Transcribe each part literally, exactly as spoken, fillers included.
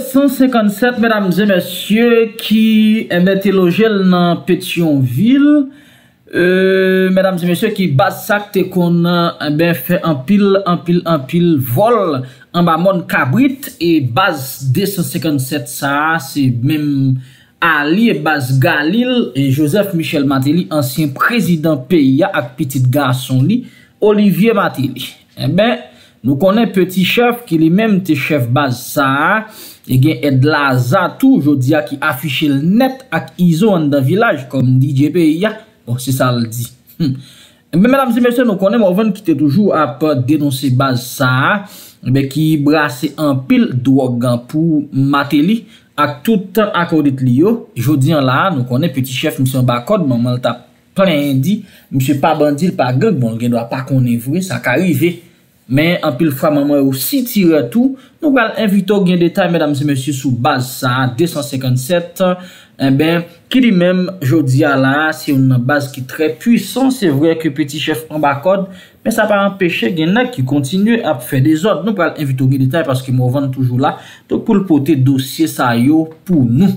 deux cent cinquante-sept, mesdames et messieurs, qui étaient logés dans Pétionville. Euh, mesdames et messieurs, qui basak te qu'on a ben fait un pile, un pile, un pile vol en bas mon cabrit et base deux cent cinquante-sept, ça c'est même Ali et base Galil et Joseph Michel Martelly, ancien président P I A avec petit garçon li, Olivier Martelly. Eh ben, nous connaissons petit chef qui lui-même te chef base ça et gen Aide Laza tout, je dis qui affiche le net avec I S O en dans village comme D J P I A. Bon, c'est ça le dit. Hmm. Mais mesdames et messieurs, nous connaissons Morvan qui était toujours à dénoncer base ça, mais qui brassait un pile drogue pour Martelly, avec tout le temps accordé de l'I O. Je dis là, nous connaissons petit chef, monsieur Bakod, maman t'a plein dit, monsieur pas bandit, pas gang, bon, il ne doit pas qu'on est vrai, ça arrive. Mais en pile fois, maman aussi tire tout. Nous allons inviter au gain détail, mesdames et messieurs, sous base ça, deux cent cinquante-sept. Eh ben, qui lui-même, jodi à la, c'est une base qui est très puissante. C'est vrai que petit chef en bas code, mais ça va empêcher qu'il y en a qui continuent à faire des ordres. Nous allons inviter au détail parce que Morvan est toujours là. Donc, pour le porter dossier, ça yo pour nous.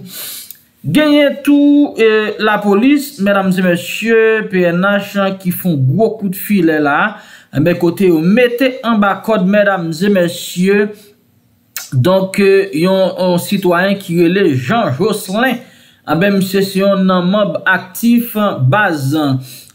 Gagnez tout euh, la police, mesdames et messieurs, P N H qui font gros coup de filet là. Eh ben, côté, mettez en bas code, mesdames et messieurs. Donc, euh, y a un, un citoyen qui relève Jean Jocelyn. Ah ben, monsieur, c'est un membre actif, base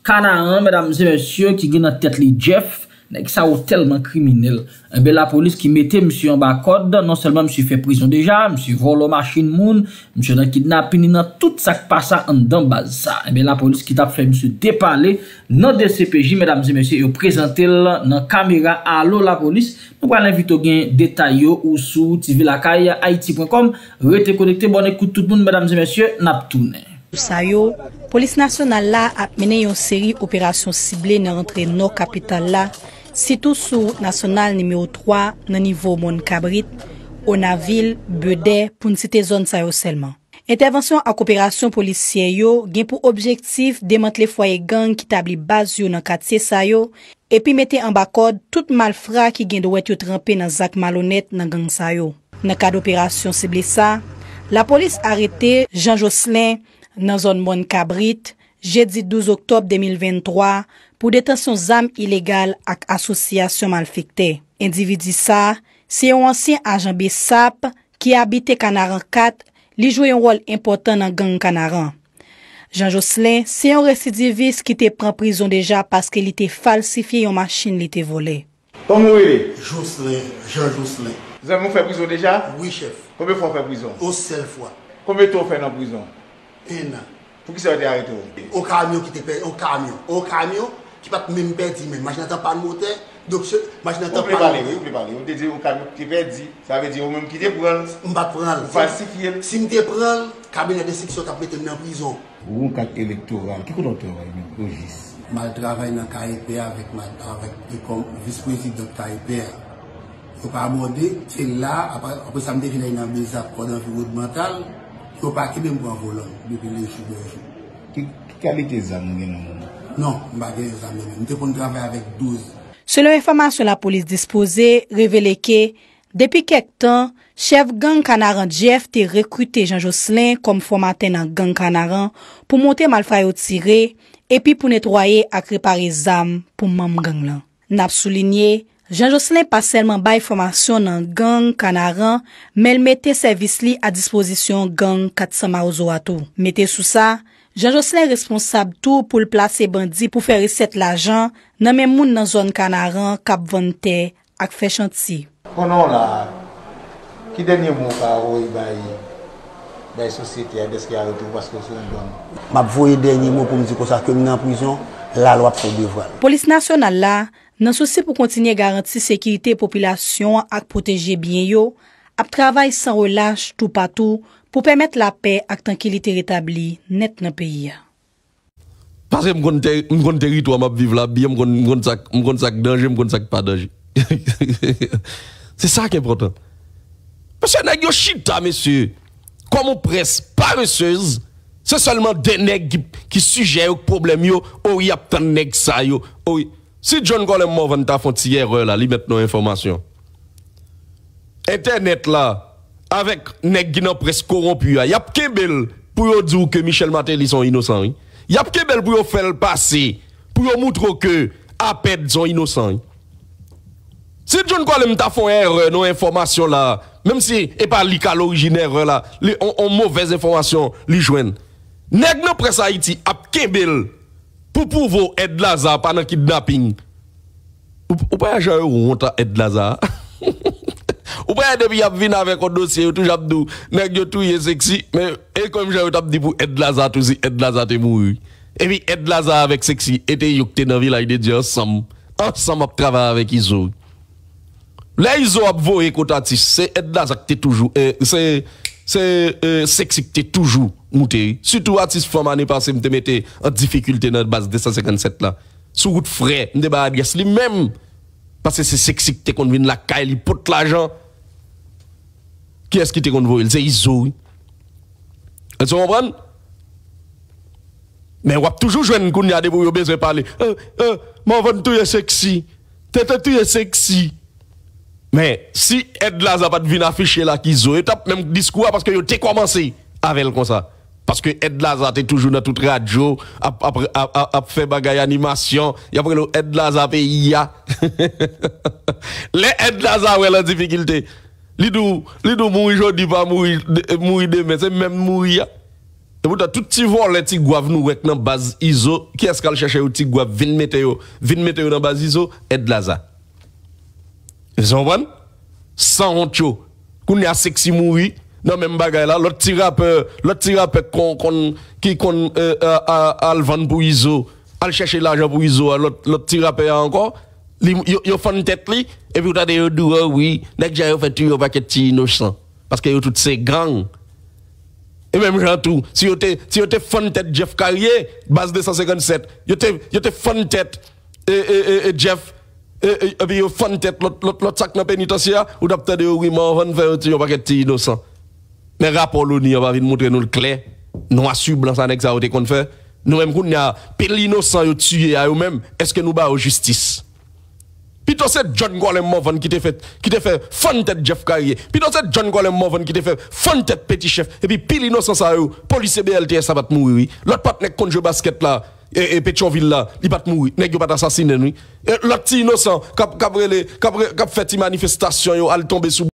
Canaan, mesdames et messieurs, qui gagne en tête les Jeff, qui sont tellement criminels. Ah ben, la police qui mettait monsieur en bas code, non seulement monsieur fait prison déjà, monsieur vole machine moun, monsieur dans kidnapping, dans tout ça qui passe en dans base ça. Ah ben, la police qui t'a fait monsieur déparler, dans D C P J, mesdames et messieurs, et présenter dans caméra, allô la police. Nous allons inviter au gain détail ou sous T V Lakay haïti point com. Restez connectés, bonne écoute tout le monde, mesdames et messieurs, n'abtournez. Ça yo, police nationale là a mené une série d'opérations ciblées dans l'entrée nord capitale là, surtout sous national numéro trois dans niveau Mon Cabrit, Onaville, Bedé pour citer zone ça yo seulement. Intervention à coopération policière yo gain pour objectif démanteler foyer gang qui établit base yo dans quartier ça yo. Et puis mettez en bas code tout malfrat qui gagne doit être trempé dans zak malhonnête dans gang sa yo. Dans cas d'opération ciblée ça, la police arrêté Jean Jocelyn dans zone Mon Cabrit jeudi douze octobre deux mille vingt-trois pour détention d'armes illégales ak association malfectée. Individu ça, c'est un ancien agent B S A P qui habitait Canaran quatre, il jouait un rôle important dans gang Canaran. Jean Jocelyn, c'est un récidiviste qui était pris en prison déjà parce qu'il était falsifié une machine, il était volé. Comment vous êtes? Jocelyn, Jean Jocelyn. Vous avez fait prison déjà? Oui, chef. Combien de fois vous avez fait prison? Au seul fois. Combien de temps vous avez fait en prison? Un an. Pour qui ça a été arrêté? Au camion qui te paye, au camion. Au camion qui n'a même perdu, mais je n'entends pas le moteur. Donc, je n'entends pas le moteur. Vous pouvez parler, vous pouvez dire au camion qui te perdu, ça veut dire vous même qui te prend. Je ne prends pas. Falsifié. Si je te prends, cabinet de section qui a été mis en prison. Ou un cadre électoral, qui est le travail? Je travaille dans K I P A avec le vice-président de K I P A. Je ne peux pas aborder, c'est là, après ça me définit dans mes accords environnementaux, je ne peux pas même prendre volant depuis les jours de jour. Quelle était les amis? Non, je ne peux pas les amis. Je ne peux pas travailler avec douze. Selon l'information de la police disposée, révélé que depuis quelque temps, chef gang Canaran Jeff te recruté Jean Jocelyn comme formateur dans gang Canaran pour monter malfra yo tiré et puis pour nettoyer et réparer zam pour mam gang là. N'a souligné, Jean Jocelyn pas seulement bail formation dans gang Canaran, mais il mettait service li à disposition gang quatre cents Maozo à tout. Mettez sous ça, Jean Jocelyn responsable tout pour le placer bandit pour faire recette l'argent dans même moun dans zone Canaran cap vente ak fait chantier. Konon la, qui dernier mot par où il la société, est-ce qu'il y a retour parce que c'est un don? Ma voie dernier mot pour me dire que ça que nous en prison, la loi pour devoir. Police nationale là, dans souci pour continuer à garantir sécurité population et protéger bien yo, a travail sans relâche tout partout pour permettre la paix et tranquillité rétablie net dans le pays. Parce que mon territoire m'a vivre là bien, mon sac danger, mon sac pas danger. C'est ça qui est important. Parce que les gens chita, messieurs, comme une presse paresseuse, c'est seulement des nègres qui sujet au problème, yo, ou y a tant de nègres ça, yo. Si John Golem Morvan t'a fait une erreur là, il met nos informations. Internet là, avec nèg qui nan presse corrompu, y a kebel pour dire que Michel Martelly sont innocents. Y a kebel pour faire passer pour montrer que A P E D sont innocents. Si John Colem t'a fait une erreur dans l'information là, même si et pas li l'originaire là, on mauvaise information li joine. Nèg nan presse Haïti a kebel pour pouvoir Aide Laza pendant kidnapping. Ou pas j'ai honte Aide Laza. Ou bien, depuis que venu avec un dossier, tout j'abdou, nèg tout est sexy, mais et comme j'ai dit pour Aide Laza, tout si Aide Laza t'es mouru. Et puis Aide Laza avec sexy, et t'es yokte dans le village de Dieu ensemble. Ensemble, on travaille avec Iso. Là, Iso a voyé Kotatis, c'est Aide Laza qui t'es toujours, c'est sexy qui t'es toujours mouté. Surtout, artiste femme année passée, m'te mette en difficulté dans la base deux cent cinquante-sept là. Sous route frais, m'te ba adresse li même. Parce que c'est sexy qui te convient la caille, il porte l'argent. Qui est-ce qui te convoie? C'est Iso. Est-ce que vous comprenez? Mais vous avez toujours joué une kounia de vous besoin de parler. Euh, euh, mon ventre tout est sexy. Tête tout est sexy. Mais si Aide Laza pas devine afficher là qui zo, et tape même discours parce que vous avez commencé avec elle comme ça. Parce que Aide Laza est toujours dans toute radio, a fait bagaille animation, y a pris Aide Laza P I A. Les Aide Laza ont la difficulté. Lidou, Lidou mouri jodi pas mouri mouri demain, c'est même mourir. Et pourtant tout petit vol les petits gouave nous avec dans base Iso, qui est-ce qu'elle chercher au petit gouave vinn mettre yo, vinn mettre yo dans base Iso Aide Laza. Vous comprenez? Sans honte yo. Qu'on a sexy mouri dans même bagaille là, l'autre petit rappeur, l'autre petit rappeur qu'on qu'on qui qu'on al vendre pour Iso, al chercher l'argent pour Iso, l'autre l'autre petit rappeur encore. Yo fan tête li et puis t'as yo doux oui nèg j'ai fait tu yo paquet innocent parce que yo tout c'est grand et même Jean tout si yo te si yo te fan tête Jeff Carrier base deux cent cinquante-sept yo te yo te fan tête et Jeff et puis yo fan tête l'autre l'autre l'autre sac dans pénitentiaire ou d'après de oui mon van faire tu yo paquet innocent mais rapport l'ONU on va venir montrer nous le clair noir sur blanc ça nèg ça yo te kon faire nous même qu'on a pile innocent yo tué à eux même est-ce que nous ba justice. Pito c'est John Golem Morvan qui t'a fait, qui t'a fait fun tête Jeff Carrier. Pito c'est John Golem Morvan qui t'a fait fun tête petit chef. Et puis pile innocence à eux, police B L T S ça va te mourir. L'autre pat nèg konjou basket là, et, et Pétionville là, il va te mourir. Nèg yo pas assassiné lui. L'autre petit innocent, cap cap relé, cap cap fait manifestation yo, al tomber sous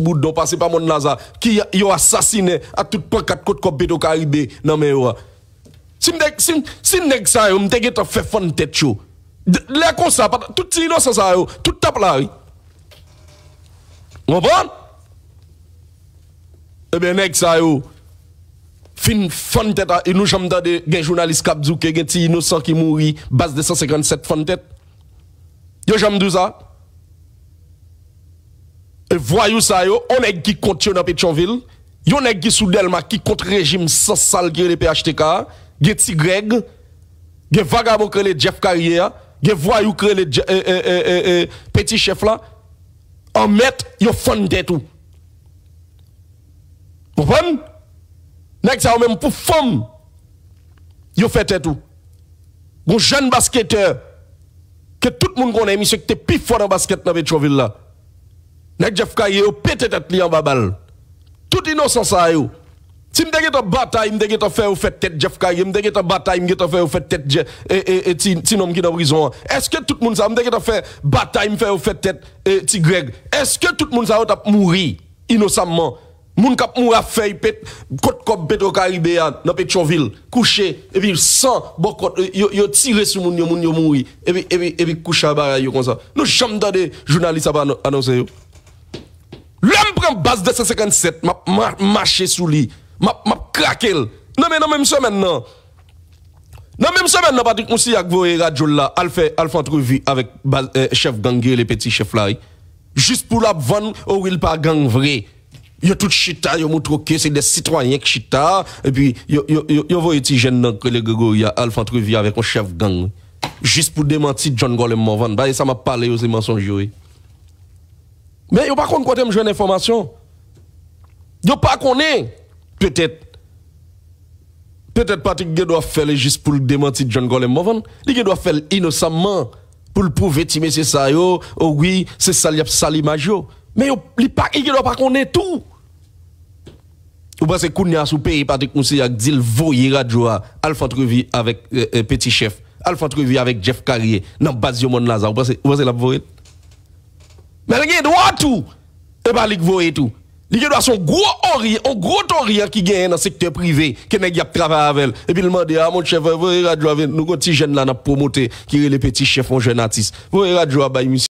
boudon passer par mon Laza qui yo assassiné à toute pancarte côte côte Béto Caribé nan men yo. Si nèg si si nèg ça yo, m'te gèt fait fun tête yo. Les comme ça, tout innocent ça, tout tape là. Vous comprenez? Eh bien, nèg ça, fin fan tête, et nous j'aime d'entendre des journalistes qui disent que des innocents qui mourent, base deux cent cinquante-sept fan tête. Yo j'aime d'entendre ça. Et voyou ça, on est qui contre dans Pétionville, on est qui sous Delma qui contre régime sans sale qui est le P H T K, des petits Greg, des vagabonds qui les Jeff Carrier. Ge voyou que le eh, eh, eh, eh, petit chef là en mettre yo fond de tout. Vous comprenez? Nèg ça même pour femme. Yo fait tout. Gon jeune basketteur que tout le monde connaît monsieur qui était plus fort en basket dans Pétionville là. Nèg Jeff Carrier yo pété tête li en babal. Tout innocent ça yo. Si m'te gèt bataille, m'te gèt faire ou fait tête Jeff Carrier, m'te gèt bataille, m'te gèt faire ou fait tête et et ti nom qui dans prison. Est-ce que tout le monde ça m'te gèt faire bataille, m'faire ou fait tête ti Greg? Est-ce que tout le monde ça t'a mourir innocemment? Moun k'ap mouri feuille pète côte comme Béto Caribé dans Pétionville, couché et puis sans bon côté yo tiré sur moun yo moun yo mouri et puis et puis et puis couché ba yo comme ça. Nous jamais des journalistes pas annoncer yo. L'homme prend base deux cent cinquante-sept, m'a marché sous lui. M'a craqué. Non mais non même semaine non. Non même semaine non Patrick Moussia avec voye radio là, al fait al fait entrevue avec chef gang les petits chefs là. Juste pour la vendre ou il pas gang vrai. Yo tout chita, yo montre que c'est des citoyens qui chita et puis yo yo yo voye ti jeune nan que le Gregoria al fait entrevue avec un chef gang. Juste pour démentir John Golem Morvan. Bah ça m'a parlé c'est mensonge. Mais yo pas contre quoi t'aime jeune information. Yo pas connaît. Peut-être, peut-être Patrick doit faire juste pour le démentir John Golem Morvan. Il doit faire innocemment pour le prouver que c'est ça, oh oui, c'est ça, il y a ça l'image. Mais il ne doit pas qu'on ait tout. Ou parce que Kounia sous pays Patrick Moussi a dit le voyer radio Alpha Trevi avec euh, Petit Chef, Alpha Trevi avec Jeff Carrier, dans base yo mon Lazare. Ou parce que la voyer. Mais il y a droit tout. Et pas lik voyer tout. Il y a son gros orient, un gros orient qui gagne dans le secteur privé, qui n'a pas travaillé avec. Et puis il m'a dit, ah mon chef, vous voyez radio avec nous, petit jeune là, n'a promoté, qui est le petit chef, un jeune artiste. Vous voyez radio avec